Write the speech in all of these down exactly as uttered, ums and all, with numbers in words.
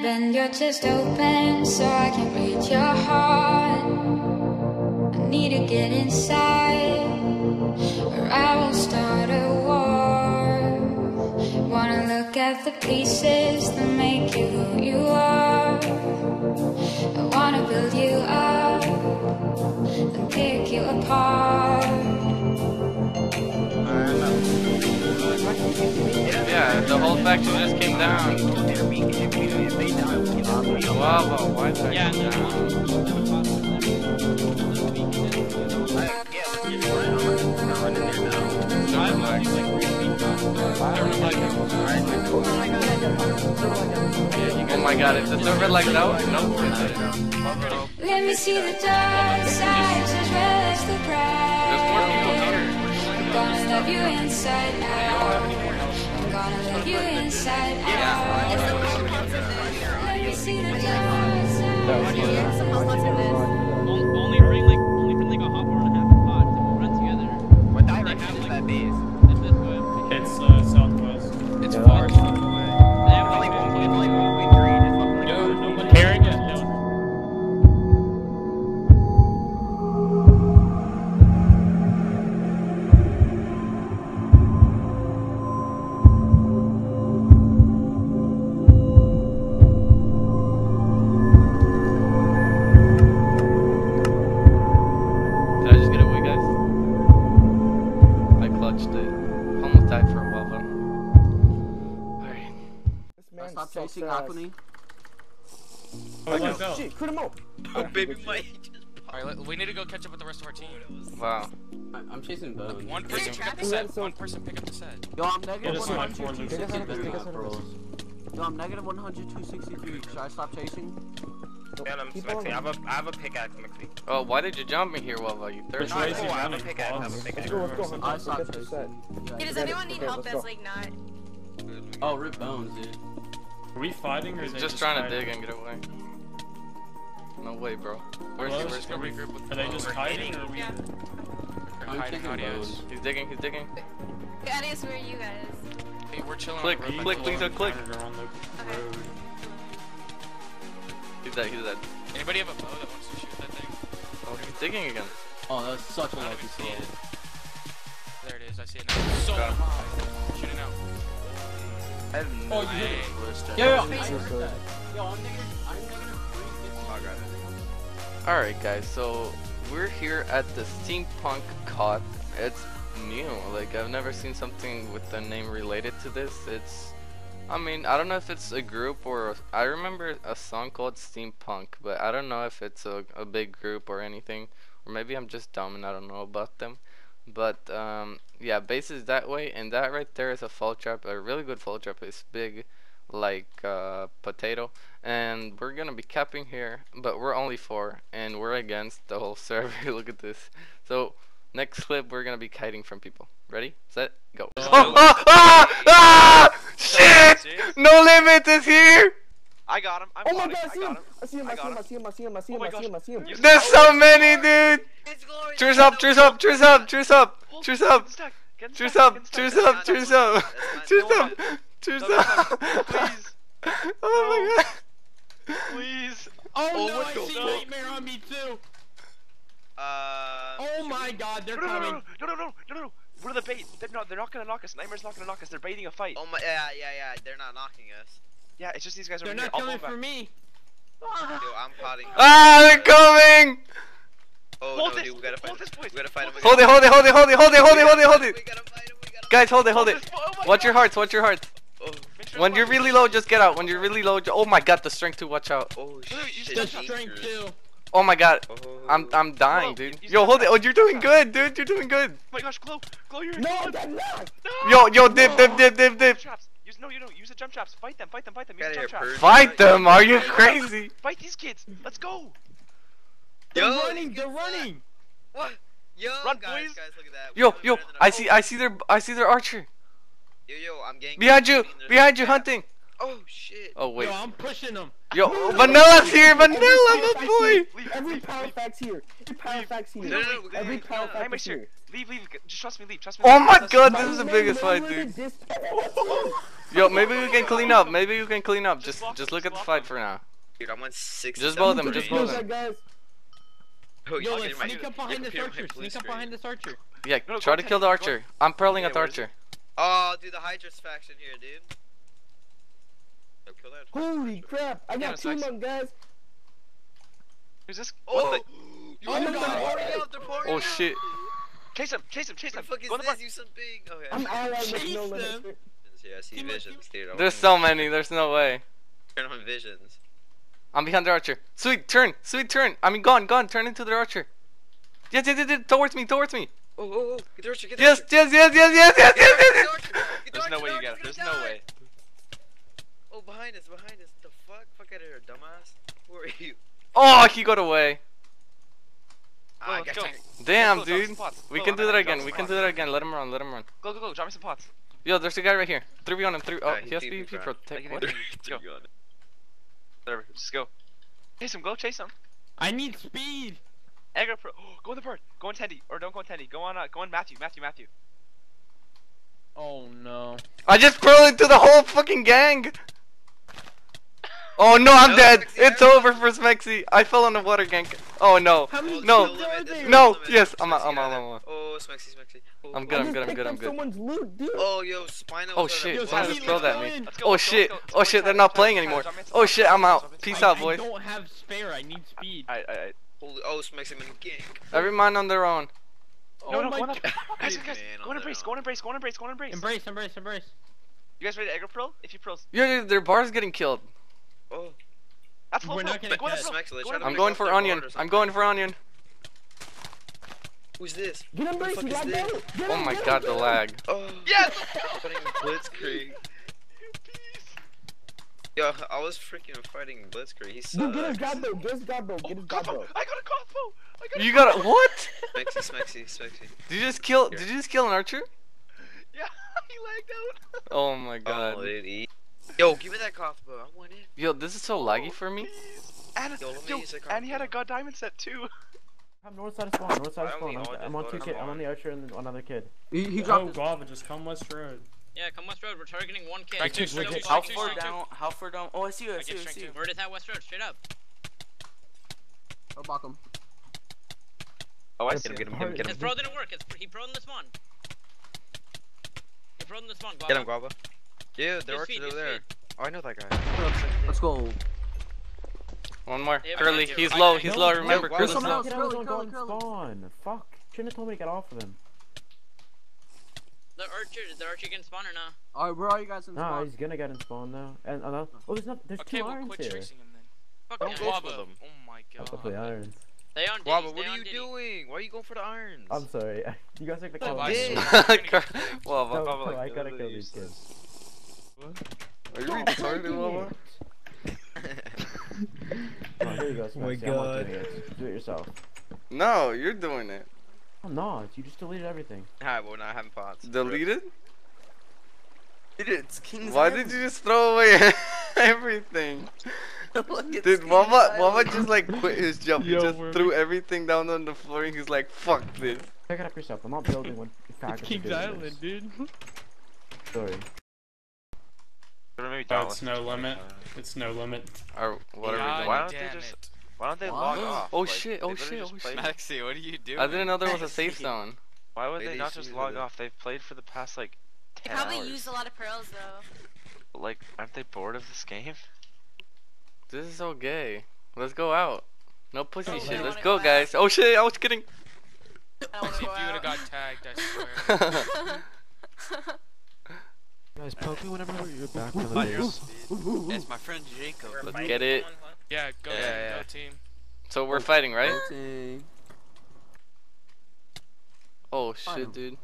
Then you're just open so I can read your heart. I need to get inside or I will start a war. Wanna look at the pieces that make you who you are. I wanna build you up and pick you apart. Yeah, the whole faction just came down. Wow, why did I yeah, come down? Oh my god, is it over like that? No, no. Let me see the dark side, just rest the pride. I'm gonna love you inside out. Gonna let you inside out. Let me see the only bring like only bring like a hot one and a half pot to run together. What direction is that base? It's uh southwest. It's far. They have only one point only one point three and it's like nobody carrying it. Chasing Aquaman. Oh, shit, crit him up. Oh, baby, Mike. Alright, we need to go catch up with the rest of our team. Wow. I I'm chasing Bone. One person pick up the set. One person pick up the set. Yo, I'm negative one hundred. Yo, I'm negative one hundred, two sixty-three. Should I stop chasing? Man, I'm Smexy. I have a, I have a pickaxe, Smexy. Oh, why did you jump in here, Wova? You thirsty? No, I have a pickaxe. I have a pickaxe. I stopped chasing. Does anyone need help that's like not? Oh, rip Bones, dude. Are we fighting or is it just trying to dig and get away? No way, bro. Where's the first group? Are they just hiding or are we hiding? Adios. He's digging, he's digging. Adios, where are you guys? Hey, we're chilling. Click, click, please don't click. He's dead, he's dead. Anybody have a bow that wants to shoot that thing? Oh, he's digging again. Oh, that was such a lucky slow. There it is, I see it now. So high. Shoot it now. I have no oh, you did it. Yo, I'm negative three. I got it. Alright, guys, so we're here at the Steampunk K O T H. It's new. Like, I've never seen something with the name related to this. It's, I mean, I don't know if it's a group or. I remember a song called Steampunk, but I don't know if it's a, a big group or anything. Or maybe I'm just dumb and I don't know about them. But um, yeah, base is that way, and that right there is a fall trap, a really good fall trap. It's big like uh, potato, and we're gonna be capping here, but we're only four and we're against the whole server. Look at this. So next clip we're gonna be kiting from people. Ready, set, go. Oh, oh, no oh, ah, ah, shit, No Limit is here. I got him. I'm oh my god, I see him. I see him, I see him, I see him, I see him, I see him, I see him. There's so many, dude. Truce up, truce up, truce up, truce up, truce up, truce up, truce up, truce up, truce up, truce up. Please. Oh my god. Please. Oh no, I see Nightmare on me too. Uh. Oh my god, they're coming. No, no, no, no, no. We're the bait. They're not. They're not gonna knock us. Nightmare's not gonna knock us. They're baiting a fight. Oh my. Yeah, yeah, yeah. They're not knocking us. Yeah, it's just these guys are. They're not coming for me. Dude, I'm potting. Ah, they're coming! Oh no, dude, we gotta fight him. We gotta fight him. Hold it, hold it, hold it, hold it, hold it, hold it, hold it, hold it. We gotta fight him. Guys, hold it, hold it. Watch your hearts, watch your hearts. When you're really low, just get out. When you're really low, oh my god, the strength too. Watch out. Oh shit. The strength too. Oh my god, I'm I'm dying, dude. Yo, hold it. Oh, you're doing good, dude. You're doing good. Oh my gosh, Glow, Glow, you're. No, I'm not. Yo, yo, dip, dip, dip, dip, dip. No, you don't. Use the jump traps. Fight them. Fight them. Fight them. Use the jump traps. Fight them. Are you crazy? Fight these kids. Let's go. They're running. They're running. What? Yo, run, guys, boys. Guys, look at that. Yo, yo. I see. I see their. I see their archer. Yo, yo. I'm getting behind you. Behind you, hunting. Oh shit. Oh wait. Yo, I'm pushing them. Yo, Vanilla's here. Vanilla, my boy. Every power pack's here. Every power pack's here. Every power pack's here. Leave, leave. Just trust me. Leave. Trust me. Oh my god, this is the biggest fight, dude. Yo, maybe we can clean up. Maybe you can clean up. Just, just look at the fight for now. Dude, I went six. Just both of them. Just both of them. Yo, yo, like, sneak up behind this archer. Sneak up behind this archer. Yeah, try to kill the archer. I'm pearling at the archer. Oh, dude, the Hydra's faction here, dude. Holy crap! I got two monk guys. Who's this? Oh, oh shit! Chase him! Chase him! Chase him! What the fuck is this? You some big. Okay. I'm allied with No Limit. Yeah, I see visions, dude. There's so many. There's no way. Turn on visions. I'm behind the archer. Sweet, turn, sweet, turn. I mean, gone, gone. Turn into the archer. Yes, yes, yes, yes. Towards me, towards me. Oh, oh, oh. Get the archer, get the yes, archer. Yes, yes, yes, yes, yes, yes, yes, yes. There's no way you got it. There's no way. Oh, behind us, behind us. The fuck? Fuck out of here, dumbass. Who are you? Oh, he got away. Ah, go, go. Damn, go, go, dude. We go, can do that again. We can do that again. Let him run, let him run. Go, go, go. Drop me some pots. Yo, there's a guy right here. three v on him. Three. Oh, he has PvP protect. What? Go. Whatever, just go. Chase him, go chase him. I need speed. Aggro pro. Oh, go on the bird. Go on Tendy, or don't go on Tendy. Go on, uh, go on Matthew, Matthew, Matthew. Oh no. I just crawled into the whole fucking gang. Oh no, I'm no, dead. Smexy, it's over for Smexy. I fell on the water gank. Oh no. How many no. No. no. Yes, I'm out. I'm out. I'm out. Oh, Smexy, Smexy. Oh, I'm good. I'm good. I'm good. I'm good. Someone's loot, dude. Oh yo, Spino. Oh shit. Spino just throw at me. Oh shit. Oh shit. They're not playing anymore. Oh shit. I'm out. Peace out, boys. I don't have spare. I need speed. I. I. Oh, Smexy, I'm in gank. Every man on their own. No, no, go on. Guys, guys, go on embrace. Go on embrace. Go on embrace. Go on embrace. Embrace. Embrace. Embrace. You guys ready to aggro pearl? If you pearls. Yeah, their bar's getting killed. Oh. That's We're not gonna go go I'm going for onion. I'm going for onion. Who's this? Get him, Brace, lag down. Oh my god, the lag. Oh. Yes! Blitzkrieg. Yo, I was freaking fighting Blitzkrieg. He sucks. Dude, get his Gabbo. Get his Gabbo. Get his Gabbo. I got a Gabbo. I got a You got a what? Smexy, Smexy, Smexy. Did you just kill? Did you just kill an archer? Yeah, he lagged out. Oh my god. Oh, dude. Yo, give me that cough, bro. I want it. Yo, this is so laggy oh, for me. And, yo, let me yo, use that cough, and he had a god diamond set too. I'm north side of spawn. North side of spawn. I'm, I'm on two kid. I'm on the archer and another kid. He, he dropped. Oh, Gava, just come west road. Yeah, come west road. We're targeting one kid. How far down? How far down? Oh, I see you. I see you. I see you. Where is that west road? Straight up. Oh, block him. Oh, I see him. Get him. Get him. Get him. His pro didn't work. He pro'd in the spawn. He pro'd in the spawn. Get him, Gava. Yeah, they're actually over there. Oh, I know that guy. Let's go. One more. Yeah, Curly, he's low, he's low, remember. Curly's low. Fuck. Shouldn't have told me to get off of him. The archer, is the archer getting spawn or not? Alright, where are you guys in spawn? Nah, he's gonna get in spawn now. And, uh, oh, there's not, there's two irons here. Okay, we'll quit tracing him then. Fuck yeah, Wabba. Oh my god. I'll play irons. They on Wabba, what are you doing? Why are you going for the irons? I'm sorry. You guys are gonna kill me. Wabba, I gotta kill these kids. What? Are you retarded, Mama? Oh, here you go, oh my god. Do it. do it yourself. No, you're doing it. Oh no, you just deleted everything. Alright, well, now I haven't pots. Deleted? Dude, it's King's Why Island. Did you just throw away everything? Dude, Mama, Mama just like quit his jump. Yo, he just threw everything down on the floor and he's like, fuck this. Pick it up yourself. I'm not building one. It's King's Island, dude. Sorry. Maybe oh, it's no limit. It's no limit. Or whatever. God, why don't they just? It. Why don't they log off? Oh like, shit! Oh shit! Oh shit! Maxi, what are you doing? I didn't know there was a safe zone. Why would they, they not just log off? They've played for the past like. ten they probably hours. Used a lot of pearls though. Like, aren't they bored of this game? This is so gay. Let's go out. No pussy oh, shit. Let's go, go guys. Oh shit! I was kidding. I See, if you would've got tagged, I swear. Guys, poke me whenever you're back to the base. It's my friend Jacob. Let's get it. Yeah, go, yeah, team, yeah. go team. So we're fighting, right? Team. Oh shit, dude. Wait,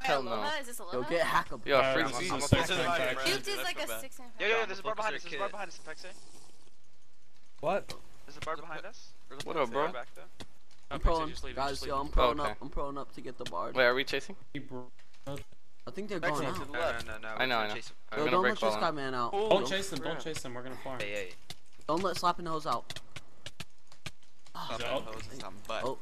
Hell no. Is this Yo, get hackable. Yo, yeah, freeze. I'm, I'm, I'm a, a Dude, is like a six and a half. Yo, yo, there's a bar behind us. There's a bar behind us, Pexi. What? There's a bar behind us. What up, bro? I'm pulling. Guys, yo, I'm pulling up. I'm pulling up to get the bar. Wait, are we chasing? I think they're going out. No, no, no, I know, I know. Yo, don't let this guy man out. Oh, don't chase them, don't chase them, we're gonna farm. Hey, hey. Don't let Slapping Hose out. Oh. Oh.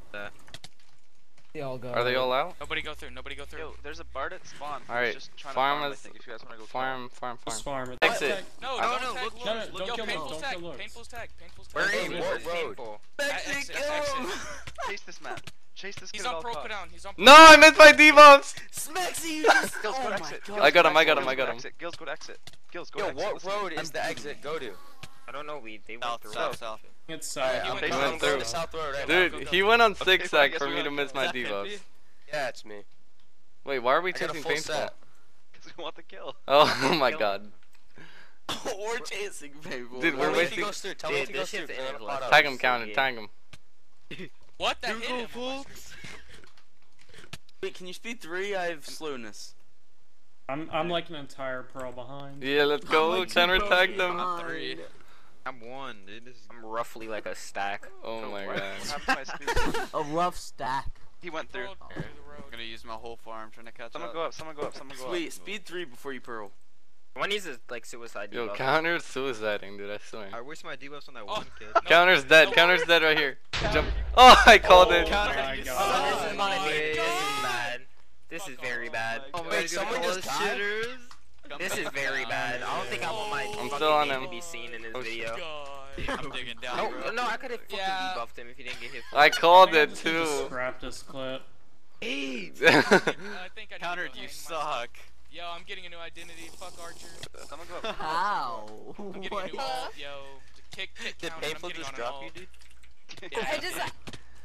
They all go. Are they all out? Nobody go through. Nobody go through. Yo, there's a bard at spawn. All right. Just trying farm, to farm, I think, if you guys want to go farm, farm, farm, farm. Farm. Exit. No, no, no. Look, look, look, look. Yo, kill painful tag. Painful's tag. Painful's tag. Where is it? Painful. Exit. Exit. Chase this man. Chase this. He's on pro cooldown. He's on. No, I missed my debuffs. Smexy. Gills, go exit. I got him. I got him. I got him. Gills, go exit. Gills, go exit. Yo, what road is the exit go to? I don't know. We they went through. South, south. It's south. He went through. Dude, he went on six sec for me to miss my debuffs. Yeah, it's me. Wait, why are we taking painful? Because we want the kill. Oh my god. We're chasing painful. Dude, we're wasting. Dude, this shit's endless. Tag him, counted. Tag him. What the hell? Wait, can you speed three? I have slowness. I'm I'm like an entire pearl behind. Yeah, let's go. Center tag them. Three. I'm one, dude. This is I'm roughly like a stack. Oh no, my god. A rough stack. He went through. Oh. I'm gonna use my whole farm trying to catch someone up. Someone go up, someone go up, someone go Sweet. Up. Sweet, speed three before you pearl. One needs to like suicide. Yo, debuff. Counter's suiciding, dude, I swear. I wish my debuffs on that oh. one kid. No, counter's no, dead, no, counter's no, dead right here. Counter, Jump. Oh, I called oh, it. Counter, oh my god. Oh, this is not a This is bad. This is very bad. Oh, wait, someone just shitters. This is very bad. I don't think I want my I'm still on him. To be seen in this oh, video. God. I'm digging down. No, no, I could have fucking yeah. debuffed him if he didn't get hit. I called it too. Scrap this clip. Hey. Countered, you suck. Yo, I'm getting a new identity. Fuck Archer. Someone go up. How? I'm getting what? A new ult. Yo, kick, kick. Did Painful just drop you, dude? Yeah. I just. I...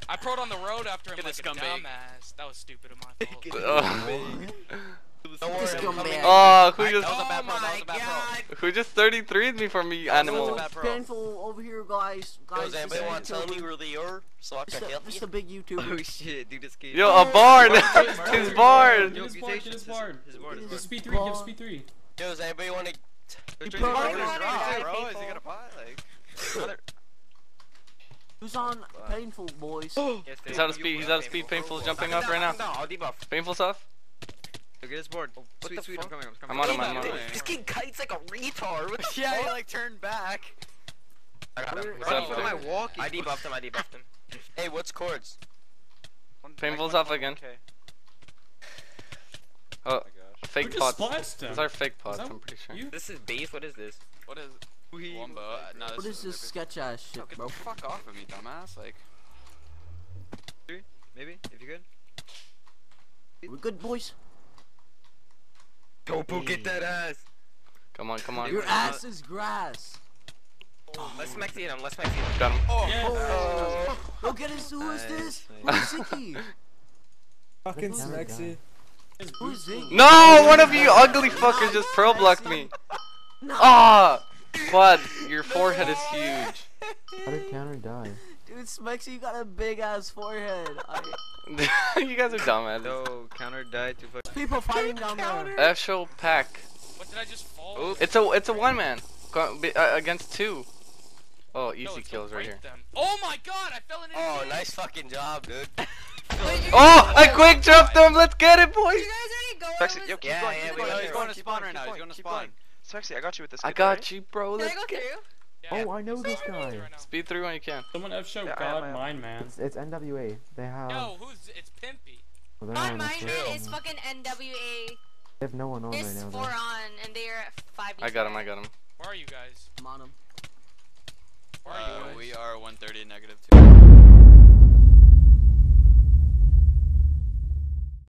I pro'd on the road after him like a dumbass. That was stupid of my fault. Oh. Oh, who just oh my god. Who just thirty-three'd me for me animal. It's painful over here, guys. Guys, does anybody want to tell me where they are? So I can help you. This is a big YouTuber. Oh shit, dude, this game. Yo, a bard. His bard. His bard. His bard. Give speed three. Give speed three. Yo, does anybody want to? Is he gonna buy like? Who's on painful, boys? He's out of speed. He's out of speed. Painful is jumping up right now. Painful stuff. Get his board. What sweet, the sweet, I'm coming, I'm coming. I'm on him, I'm on him. This kid kites like a retard. What the yeah, he like turned back. I got him. Where am I walking? I debuffed him, I debuffed him. Hey, what's cords? Painful's off again. Okay. Oh, oh fake pots. These are fake pots, I'm pretty sure. You? This is base, what is this? What is it? Wombo. No, what is this sketch ass shit, no, bro? Get the fuck off of me, dumbass. Like. Three? Maybe? If you good? We're good, boys. Go Boo, get that ass! Come on, come on. Your ass is grass! Oh. Let's Smexy him, let's Smexy him. Got him. Oh! Yes. Oh. Oh. Look at his, who is this? Nice. Who's Ziki? Fucking Smexy. Who's Ziki? No! One of you ugly fuckers just pearl blocked me! Ah! Oh, quad, your forehead is huge. How did counter die? Dude, Smexy, you got a big ass forehead. I... you guys are dumb. No, counter died to fuck. People fighting down there. Actual pack. What did I just fall? Oops. It's a it's a one man against two. Oh, easy no, kills right here. Them. Oh my god, I fell in. Oh, game. Nice fucking job, dude. Oh, I quick jumped them. Let's get it, boys. You guys already going? Sexy, yo, keep yeah, going. Yeah, keep yeah, going. He's, he's going to spawn right now. He's going to spawn. Sexy, I got you with this. I got you, bro. Let's get. Yeah. Oh, I know this guy. Speed through when you can. Someone F show yeah, God Mine Man. It's, it's N W A. They have. Yo, who's? It's Pimpy. Well, God Mine Man is fucking N W A. They have no one on There's right now. There's four though. on, and they are at five. I got him. I got him. Where are you guys? I'm on him. Where are uh, you guys? We are one thirty negative two.